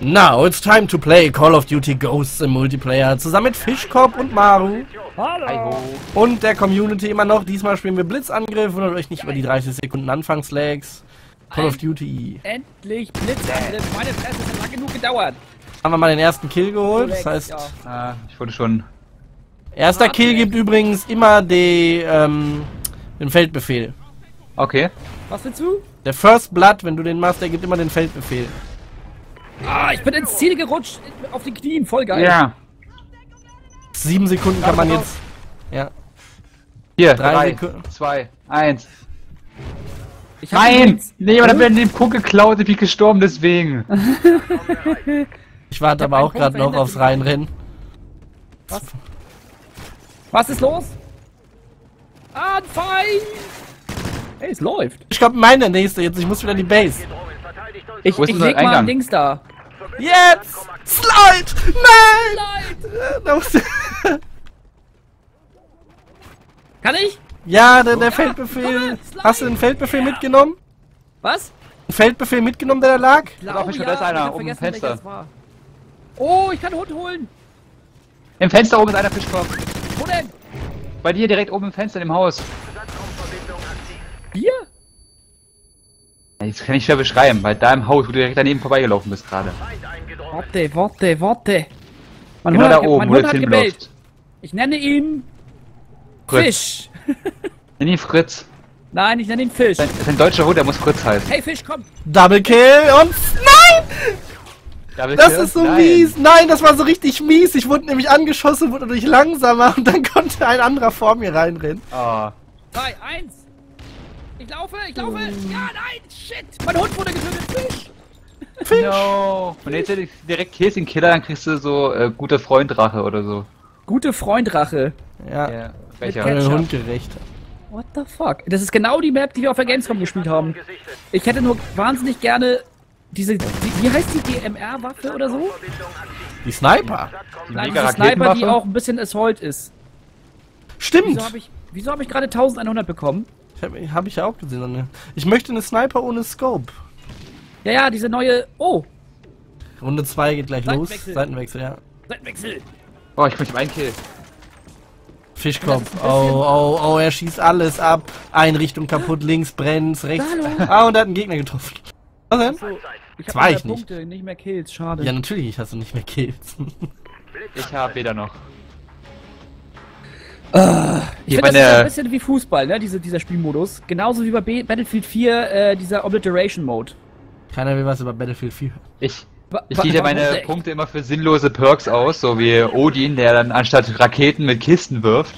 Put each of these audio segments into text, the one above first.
Now it's time to play Call of Duty Ghosts im Multiplayer zusammen mit Fischkopf und Maru. Hallo. Und der Community immer noch. Diesmal spielen wir Blitzangriff. Wundert euch nicht über die 30 Sekunden Anfangslags. Call of Duty. Endlich Blitzangriff. Meine Fresse, das hat lang genug gedauert. Haben wir mal den ersten Kill geholt. Das heißt, ich wurde schon. Erster Kill gibt übrigens immer den Feldbefehl. Okay. Was dazu? Der First Blood, wenn du den machst, der gibt immer den Feldbefehl. Ah, ich bin ins Ziel gerutscht, auf den Knien, voll geil. Ja. 7 Sekunden kann man jetzt. Ja. Hier, 3, 2, 1. Nein! Nee, aber dann werden den Punkt geklaut, ich bin gestorben, deswegen. Ich warte aber auch gerade noch aufs Reinrennen. Was? Was ist los? Anfeind! Ey, es läuft. Ich glaube, meine nächste jetzt, ich muss wieder in die Base. Ich leg mal ein Dings da. Jetzt! Slide! Nein! Slide. Kann ich? Ja, der Feldbefehl. Hast du den Feldbefehl mitgenommen? Was? Ein Feldbefehl mitgenommen, der da lag? Oh, ja, da ist einer oben im Fenster. Oh, ich kann den Hund holen. Im Fenster oben ist einer Fischkopf. Wo denn? Bei dir direkt oben im Fenster im Haus. Bier? Jetzt kann ich schwer beschreiben, weil da im Haus, wo du direkt daneben vorbeigelaufen bist gerade. Warte. Mein genau Hund da oben, wo der Film läuft. Ich nenne ihn... Fritz. Fisch. Nenn ihn Fritz. Nein, ich nenne ihn Fisch. Das ist ein deutscher Hund, der muss Fritz heißen. Hey Fisch, komm! Double Kill und... Nein! Double das Kill ist so mies! Nein, das war so richtig mies! Ich wurde nämlich angeschossen, wurde dadurch langsamer und dann konnte ein anderer vor mir reinrennen. Oh. 3, 1... Ich laufe! Ja, nein! Shit! Mein Hund wurde getötet! Fisch! No. Und jetzt direkt Kills den Killer, dann kriegst du so gute Freundrache oder so. Gute Freundrache? Ja. Welcher Hund gerecht. What the fuck? Das ist genau die Map, die wir auf der Gamescom gespielt haben. Ich hätte nur wahnsinnig gerne diese... Wie heißt die DMR-Waffe oder so? Die Sniper? Die Sniper, die auch ein bisschen Assault ist. Stimmt! Wieso hab ich gerade 1100 bekommen? Hab ich ja auch gesehen, ne? Ich möchte eine Sniper ohne Scope. Ja, diese neue... Oh! Runde 2 geht gleich los. Seitenwechsel, ja. Seitenwechsel! Oh, ich möchte einen Kill. Fischkopf. Oh, er schießt alles ab. Einrichtung kaputt, links brennt, rechts... Hallo. Ah, und er hat einen Gegner getroffen. Was denn? Also, ich hab ich Punkte, nicht mehr Kills, schade. Ja, natürlich hast du nicht mehr Kills. Ich hab weder noch. Ich finde, das ist ein bisschen wie Fußball, ne? Dieser Spielmodus. Genauso wie bei Battlefield 4, dieser Obliteration-Mode. Keiner will was über Battlefield 4. Ich gebe ja meine Punkte immer für sinnlose Perks aus, so wie Odin, der dann anstatt Raketen mit Kisten wirft.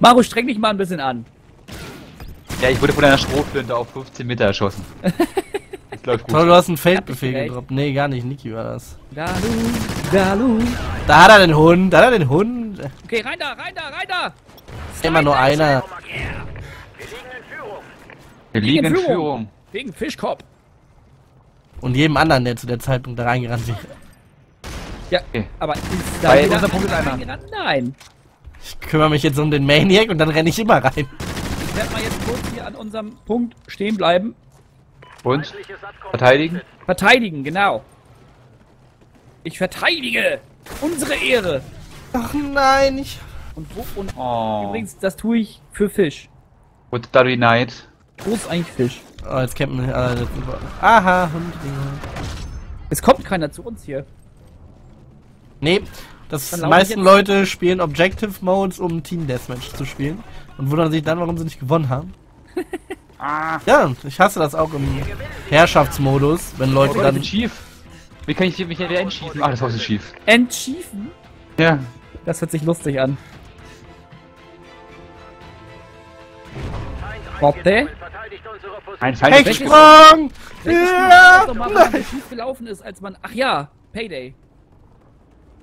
Maru, streng dich mal ein bisschen an. Ja, ich wurde von einer Strohflinte auf 15 Meter erschossen. Das läuft gut. Toll, du hast einen Feldbefehl gedroppt. Nee, gar nicht. Niki war das. Da hat er den Hund, Okay, rein da! Immer nur einer. Wir liegen in Führung. Wegen Fischkopf. Und jedem anderen, der zu der Zeitpunkt da reingerannt ist. Ja, okay. Aber ist da unser Punkt einer? Nein. Ich kümmere mich jetzt um den Maniac und dann renne ich immer rein. Ich werde mal jetzt kurz hier an unserem Punkt stehen bleiben. Und? Verteidigen? Verteidigen, genau. Ich verteidige unsere Ehre. Ach nein, ich... Und übrigens, das tue ich für Fisch. Und Darry Knight. Wo ist eigentlich Fisch? Oh, jetzt campen wir... Aha, Hund. Es kommt keiner zu uns hier. Nee, die meisten Leute spielen Objective Modes, um Team Deathmatch zu spielen. Und wundern sich dann, warum sie nicht gewonnen haben. Ja, ich hasse das auch im Herrschaftsmodus, wenn Leute dann... Schief. Wie kann ich mich wieder entschießen? Ah, das Haus ist schief. Entschiefen? Ja. Das hört sich lustig an. Warte. Ein Hecksprung! Ja! Nein! Schief gelaufen ist, als man... Ach ja, Payday.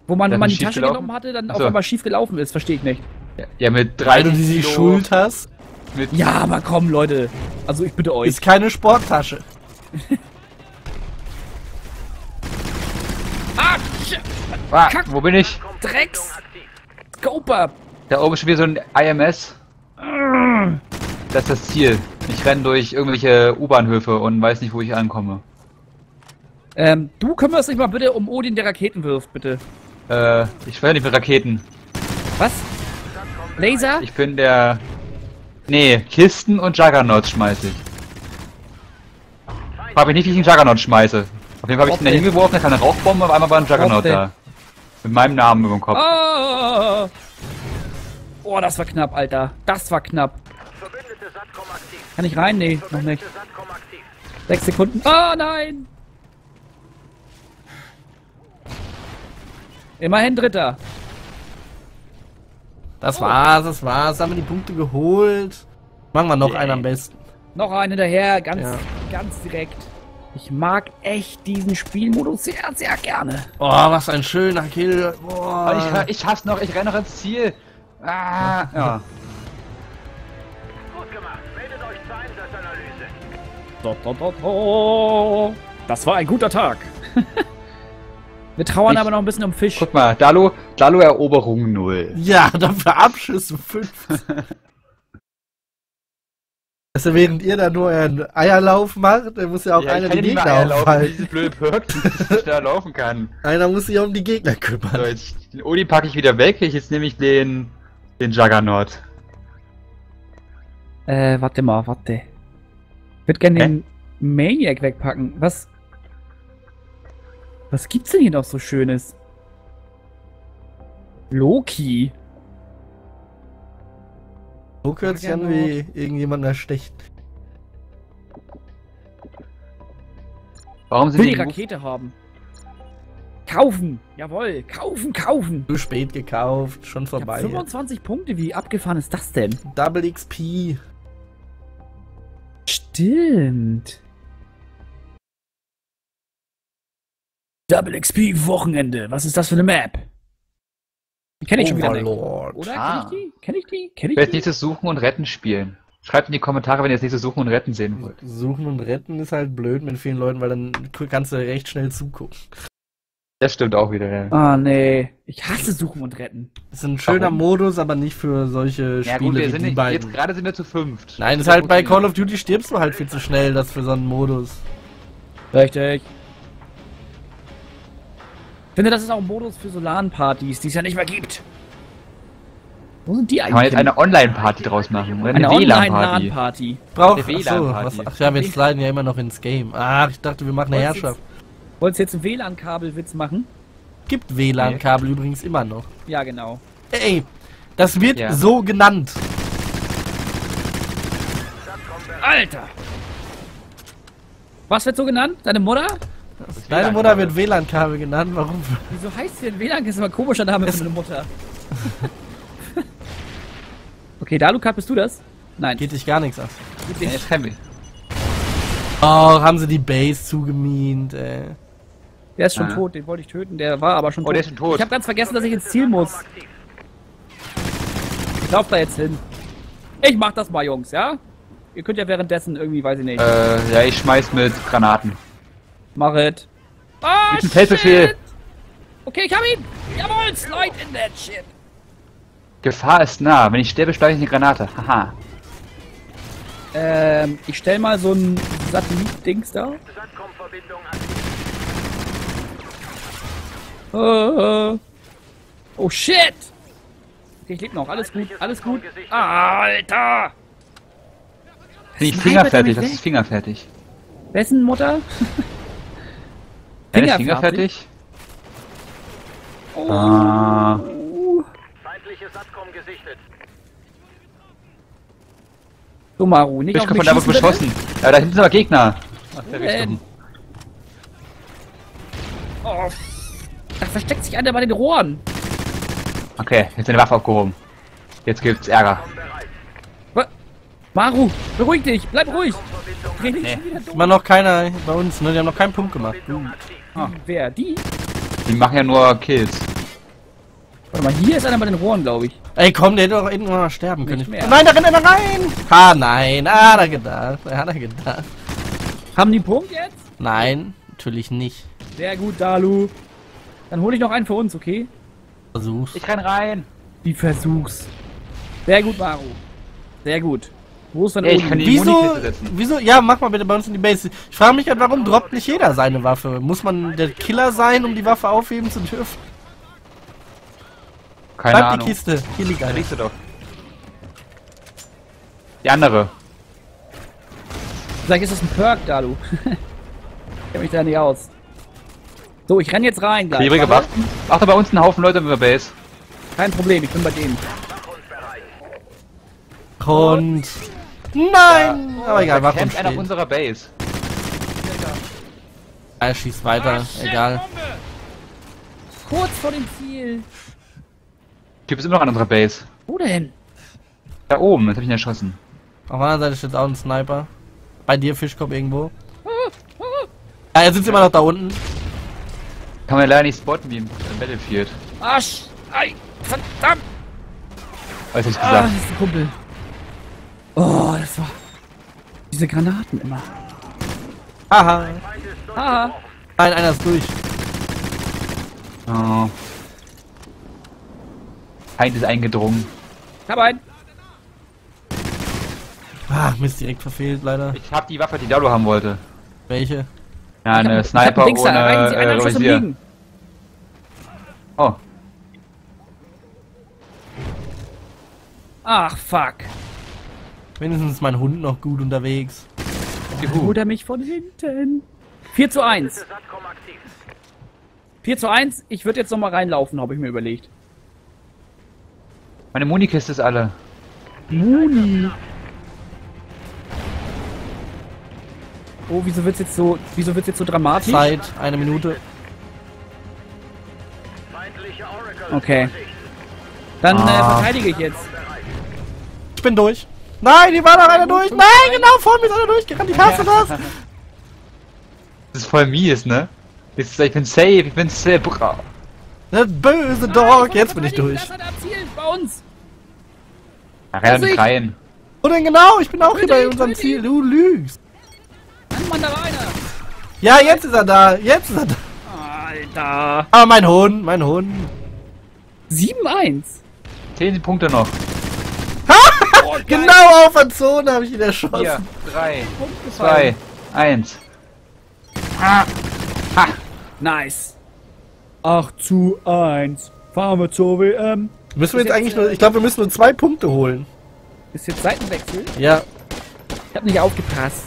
Wenn man die Tasche genommen hatte, dann auf einmal schief gelaufen ist. Verstehe ich nicht. Ja, mit 3 du die Schuld hast. Ja, aber komm, Leute. Also, ich bitte euch. Ist keine Sporttasche. Ah, wo bin ich? Drecks! Scoper! Da oben ist schon wieder so ein IMS. Das ist das Ziel. Ich renne durch irgendwelche U-Bahnhöfe und weiß nicht, wo ich ankomme. Du kümmerst dich mal bitte um Odin, der Raketen wirft, bitte. Ich feuer nicht mit Raketen. Was? Laser? Ich bin der... Nee, Kisten und Juggernauts schmeiße ich. Frag mich nicht, wie ich einen Juggernaut schmeiße. Auf jeden Fall habe ich den da hingeworfen, da kam eine Rauchbombe, auf einmal war ein Juggernaut da. Mit meinem Namen über dem Kopf. Oh, oh, das war knapp, Alter. Das war knapp. Kann ich rein? Nee, noch nicht. 6 Sekunden. Oh, nein! Immerhin Dritter. Das war's, das war's. Haben wir die Punkte geholt. Machen wir noch einen am besten. Noch einen hinterher, ganz, ganz direkt. Ich mag echt diesen Spielmodus sehr, sehr gerne. Oh, was ein schöner Kill. Oh. Ich hasse noch, ich renne noch ins Ziel. Ah, ja. Gut gemacht. Meldet euch zur Einsatzanalyse. Das war ein guter Tag. Wir trauern aber noch ein bisschen um Fisch. Guck mal, Dalo Eroberung 0. Ja, dafür Abschüsse 5. Also während ihr da nur einen Eierlauf macht, muss ja auch einer die Gegner aufhalten. Dieses blöde Perk, dass ich da laufen kann. Einer muss sich um die Gegner kümmern. So, jetzt, den Odin packe ich wieder weg. Jetzt nehme ich den Juggernaut. Warte mal, warte. Ich würde gerne den Maniac wegpacken. Was? Was gibt's denn hier noch so Schönes? Loki. Loki hört sich an wie irgendjemand erstecht. Warum sind die Rakete haben? Kaufen! Jawohl! Kaufen, kaufen! Zu spät gekauft, schon vorbei. 25 Punkte, wie abgefahren ist das denn? Double XP. Stimmt. Double XP Wochenende. Was ist das für eine Map? Die kenne ich schon wieder nicht. Oder? Kenn ich die? Wer nächstes Suchen und Retten spielen? Schreibt in die Kommentare, wenn ihr das nächste Suchen und Retten sehen wollt. Suchen und Retten ist halt blöd mit vielen Leuten, weil dann kannst du recht schnell zugucken. Das stimmt auch wieder, ja. Ah, nee. Ich hasse Suchen und Retten. Das ist ein schöner Modus, aber nicht für solche Spiele wie die beiden. Jetzt gerade sind wir zu 5. Nein, das ist halt bei Call of Duty stirbst du halt viel zu schnell, das für so einen Modus. Richtig. Ich finde, das ist auch ein Modus für LAN-Partys, die es ja nicht mehr gibt. Wo sind die eigentlich? Kann man jetzt eine Online-Party draus machen? Oder eine WLAN-Party. Braucht WLAN-Party. Ach ja, wir sliden ja immer noch ins Game. Ach, ich dachte, wir machen eine Herrschaft. Wolltest du jetzt einen WLAN-Kabelwitz machen? Gibt WLAN-Kabel übrigens immer noch. Ja, genau. Ey, das wird so genannt. Alter! Was wird so genannt? Deine Mutter? Deine Mutter wird WLAN-Kabel genannt, warum? Wieso heißt sie denn WLAN? Das ist immer ein komischer Name für eine Mutter. Okay, Dalukat, bist du das? Nein. Geht dich gar nichts ab. Ja, jetzt kann ich. Oh, haben sie die Base zugemint, ey. Der ist schon tot, den wollte ich töten, der war aber schon tot. Oh, der ist schon tot. Ich hab ganz vergessen, dass ich ins Ziel muss. Ich lauf da jetzt hin. Ich mach das mal, Jungs, ja? Ihr könnt ja währenddessen irgendwie, weiß ich nicht. Ja, ich schmeiß mit Granaten. Mach it. Ah, oh, Feldbefehl. Okay, ich hab ihn. Jawohl, slide in that shit. Gefahr ist nah. Wenn ich sterbe, schleich ich eine Granate. Haha. Ich stell mal so ein Satellit-Dings da. Satcom-Verbindung aktiv. Oh shit. Okay, ich leb noch. Alles gut, alles gut. Alter. Bin ich fingerfertig? Das ist fingerfertig. Wessen Mutter? Fingerfertig? Fingerfertig? Oh. Ah. Feindliche Satcom gesichtet. So, Maru, nicht auf mich schießen, beschossen. Ja, da hinten sind aber Gegner. Aus der Richtung. Oh. Da versteckt sich einer bei den Rohren. Okay, jetzt ist eine Waffe aufgehoben. Jetzt gibt's Ärger. Maru, beruhig dich, bleib ruhig. Dreh dich wieder durch. Immer noch keiner bei uns, ne? Die haben noch keinen Punkt gemacht. Wer? Die? Die machen ja nur Kills. Warte mal, hier ist einer bei den Rohren, glaube ich. Ey, komm, der hätte doch irgendwann mal sterben können. Nein, da rennt einer rein! Ah, nein, hat er gedacht. Haben die Punkt jetzt? Nein, natürlich nicht. Sehr gut, Dalu. Dann hole ich noch einen für uns, okay? Versuch's. Ich renn rein. Wie versuch's. Sehr gut, Maru. Sehr gut. Wo ist denn Odin? Ich kann die Moni-Kette setzen. Wieso? Ja, mach mal bitte bei uns in die Base. Ich frage mich halt, warum droppt nicht jeder seine Waffe? Muss man der Killer sein, um die Waffe aufheben zu dürfen? Keine Ahnung. Bleib die Kiste. Hier liegt eine. Riechst du doch. Die andere. Vielleicht ist das ein Perk, Dalu. Ich kenn mich da nicht aus. So, ich renn jetzt rein gleich. Klebrige Waffen? Achte bei uns einen Haufen Leute mit der Base. Kein Problem, ich bin bei denen. Und... Nein! Ja. Aber egal, warum steht einer auf unserer Base. Er schießt weiter, egal. Kurz vor dem Ziel. Typ ist immer noch an unserer Base. Wo denn? Da oben, jetzt hab ich ihn erschossen. Auf der anderen Seite steht auch ein Sniper. Bei dir, Fischkopf, irgendwo. Ja, er sitzt immer noch da unten. Kann man leider nicht spotten wie im Battlefield. Arsch! Ei! Verdammt! Weiß ich gesagt. Ah, das ist ein Kumpel. Oh, das war... Diese Granaten immer. Haha. Haha. Nein, einer ist durch. Oh. Feind ist eingedrungen. Ich hab einen. Ach, Mist, direkt verfehlt, leider. Ich hab die Waffe, die Dalo haben wollte. Welche? Ja, eine Sniper ohne Visier. Oh. Ach, fuck. Wenigstens ist mein Hund noch gut unterwegs. Holt er mich von hinten. 4:1. 4:1. Ich würde jetzt nochmal reinlaufen, habe ich mir überlegt. Meine Munikiste ist alle. Muni. Oh, wieso wird's jetzt so dramatisch? Zeit, 1 Minute. Okay. Dann verteidige ich jetzt. Ich bin durch. Nein, hier war noch einer durch. Nein, genau, vor mir ist einer durchgerannt. Ich hasse das. Das ist voll mies, ne? Ich bin safe, ich bin safe. Das böse Dog, jetzt bin ich durch. Das hat abzielt bei uns. Ach, rein. Und dann genau, ich bin auch hier bei unserem Ziel. Du lügst. Mann, da war einer. Ja, jetzt ist er da. Jetzt ist er da. Alter. Ah, mein Hund, mein Hund. 7:1. 10 Punkte noch. Oh, genau auf der Zone habe ich ihn erschossen. 3, 2, 1. Ah. Ha. Nice. 8:1. Fahren wir zur WM. Müssen wir jetzt eigentlich nur... Ich glaube, wir müssen nur 2 Punkte holen. Ist jetzt Seitenwechsel? Ja. Ich habe nicht aufgepasst.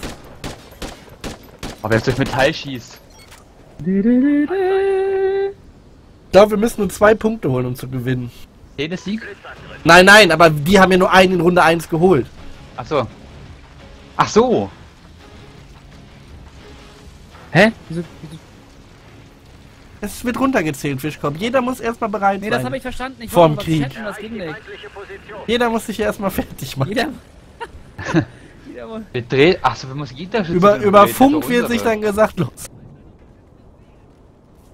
Aber jetzt durch Metall schießt. Ich glaube, wir müssen nur 2 Punkte holen, um zu gewinnen. Jedes Sieg? Nein, nein, aber die haben ja nur einen in Runde 1 geholt. Ach so. Ach so. Hä? Es wird runtergezählt, Fischkopf. Jeder muss erstmal bereit sein. Nee, das habe ich verstanden. Ich wollte nur was chatten, das ging nicht. Jeder muss sich erstmal fertig machen. Jeder... Wir drehen. Achso, wir müssen jeder schützen. Über Funk wird sich dann gesagt, los.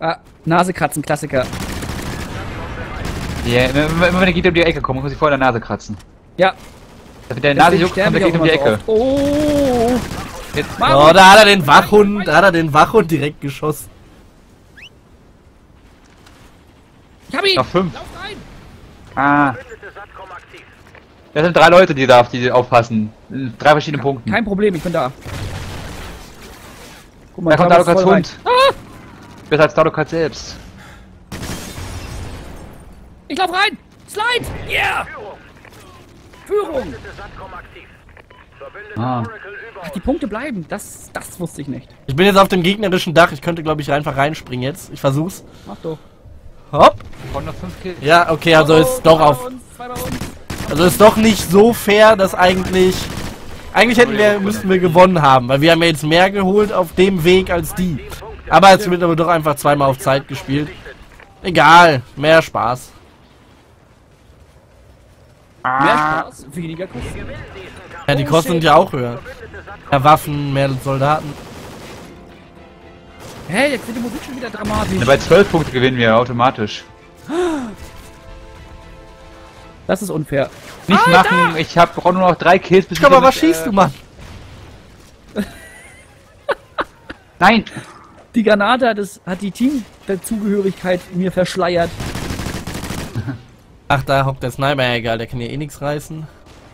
Ah, Nase kratzen, Klassiker. Ja, yeah, wenn der geht um die Ecke kommen, muss ich vor der Nase kratzen. Ja. Wenn der Nase juckt, kommt der geht um die Ecke. So oh. Jetzt. Oh, da hat er den Wachhund, direkt geschossen. Ich hab ihn! Noch 5. Lauf rein. Ah. Das sind 3 Leute, die aufpassen. 3 verschiedene Punkten. Kein Problem, ich bin da. Guck mal, da kommt Dalokats Hund. Ah! Besser als Dalokat selbst. Ich lauf rein! Slide! Yeah! Führung! Ah. Ach, die Punkte bleiben. Das wusste ich nicht. Ich bin jetzt auf dem gegnerischen Dach. Ich könnte, glaube ich, einfach reinspringen jetzt. Ich versuch's. Mach doch. Hopp! 105 Kills. Ja, okay, also ist doch auf... Also ist doch nicht so fair, dass eigentlich... Eigentlich müssten wir gewonnen haben, weil wir haben ja jetzt mehr geholt auf dem Weg als die. Aber jetzt wird aber doch einfach zweimal auf Zeit gespielt. Egal, mehr Spaß. Mehr Spaß, weniger Kosten. Ja, die Kosten sind ja auch höher. Mehr Waffen, mehr Soldaten. Hey, jetzt wird die Musik schon wieder dramatisch. Bei 12 Punkten gewinnen wir automatisch. Das ist unfair. Nicht Alter! Machen, ich brauche nur noch 3 Kills bis komm, aber was schießt du, Mann? Nein! Die Granate hat die Teamzugehörigkeit mir verschleiert. Ach, da hockt der Sniper, egal, der kann hier eh nichts reißen.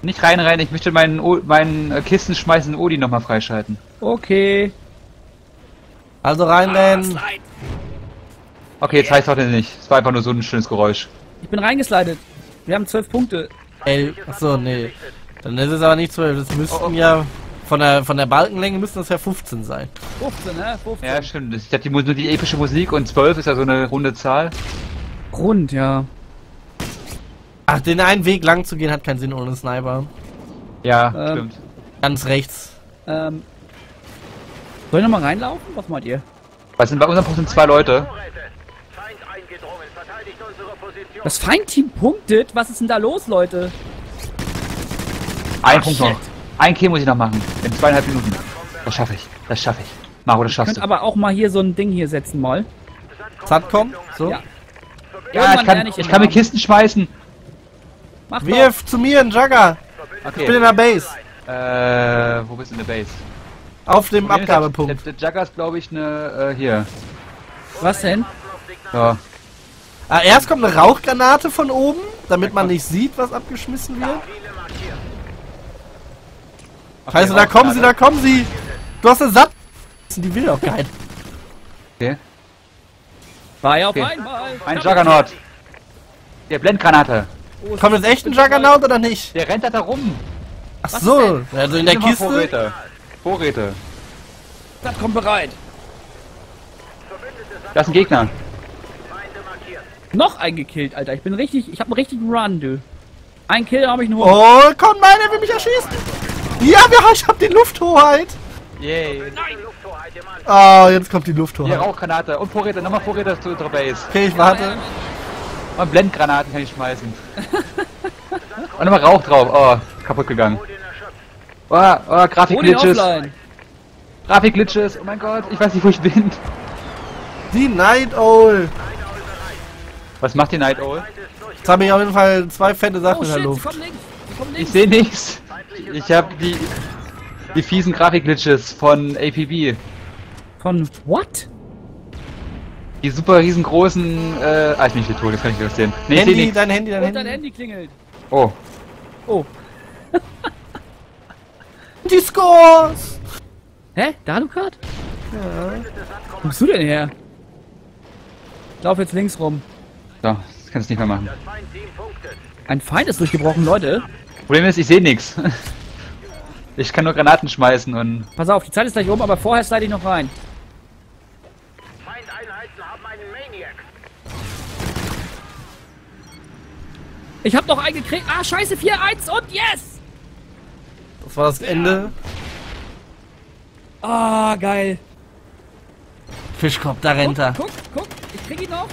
Nicht rein, rein, ich möchte meinen Kissen schmeißen Odin nochmal freischalten. Okay. Also rein denn. Okay, jetzt heißt doch den nicht. Es war einfach nur so ein schönes Geräusch. Ich bin reingeslidet. Wir haben 12 Punkte. 11. Achso, nee. Dann ist es aber nicht 12. Das müssten ja von der Balkenlänge müssten das ja 15 sein. 15, ne? 15. Ja, stimmt. Ich hatte die epische Musik und 12 ist ja so eine runde Zahl. Rund, ja. Ach, den einen Weg lang zu gehen hat keinen Sinn ohne Sniper. Ja, stimmt. Ganz rechts. Soll ich nochmal reinlaufen? Was meint ihr? Was sind bei unserem Punkt sind 2 Leute. Das Feindteam punktet? Was ist denn da los, Leute? Ein Punkt noch. Ein Kill muss ich noch machen. In 2,5 Minuten. Das schaffe ich. Das schaffe ich. Maru, das schaffst du. Ich kann aber auch mal hier so ein Ding hier setzen, mal. Satcom? So? Ja, ja ich kann mir Kisten schmeißen. Mach Wirf zu mir einen Jugger. Okay. Ich bin in der Base. Wo bist du in der Base? Auf dem Abgabepunkt. Der Jugger ist, glaube ich, eine, hier. Was denn? Ja. Ah, erst kommt eine Rauchgranate von oben, damit man nicht sieht, was abgeschmissen wird. Okay, Scheiße, da kommen sie, da kommen sie! Du hast eine Satt... Die will doch keinen. Okay. War auf einmal! Ein Juggernaut! Der Blendgranate! Oh, kommt jetzt echt ein Juggernaut oder nicht? Der rennt da rum! Ach so, also in der Kiste... Vorräte! Das kommt bereit! Das ist ein Gegner! Noch einen gekillt, Alter. Ich bin richtig... Ich hab einen richtigen Run, du. Ein Kill habe ich nur. Oh, komm, nein, er will mich erschießen. Ja, ich hab die Lufthoheit. Yay. Nein. Ah, jetzt kommt die Lufthoheit. Ja, Rauchgranate und Vorräte. Nochmal Vorräte zu unserer Base. Okay, ich warte. Und Blendgranaten kann ich schmeißen. Und nochmal Rauch drauf. Oh, kaputt gegangen. Oh, Grafikglitches. Grafikglitches. Oh mein Gott, ich weiß nicht, wo ich bin. Die Night Owl. Was macht die Night Owl? Jetzt habe ich auf jeden Fall 2 fette Sachen in der Luft. Ich sehe nichts. Ich habe die fiesen Grafikglitches von APB. Von what? Die super riesengroßen. Ich bin nicht tot, jetzt kann ich das sehen. Nee, Handy, ich seh nichts. Dein Handy klingelt. Oh. Oh. Die Scores! Hä? Da, Lukas? Ja. Wo kommst du denn her? Ich lauf jetzt links rum. So, das kannst du nicht mehr machen. Ein Feind ist durchgebrochen, Leute. Problem ist, ich sehe nichts. Ich kann nur Granaten schmeißen und... Pass auf, die Zeit ist gleich oben, aber vorher slide ich noch rein. Feindeinheiten haben einen Maniac. Ich hab noch einen gekriegt. Ah, scheiße, 4-1 und yes! Das war das Ende. Ah, geil. Fischkopf, da rennt er. Guck, ich krieg ihn noch.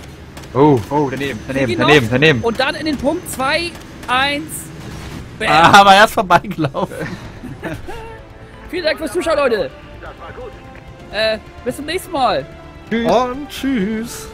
Oh, daneben. Und dann in den Punkt 2, 1. Bam. Ah, aber erst vorbeigelaufen. Vielen Dank fürs Zuschauen, Leute. Das war gut. Bis zum nächsten Mal. Tschüss. Und tschüss.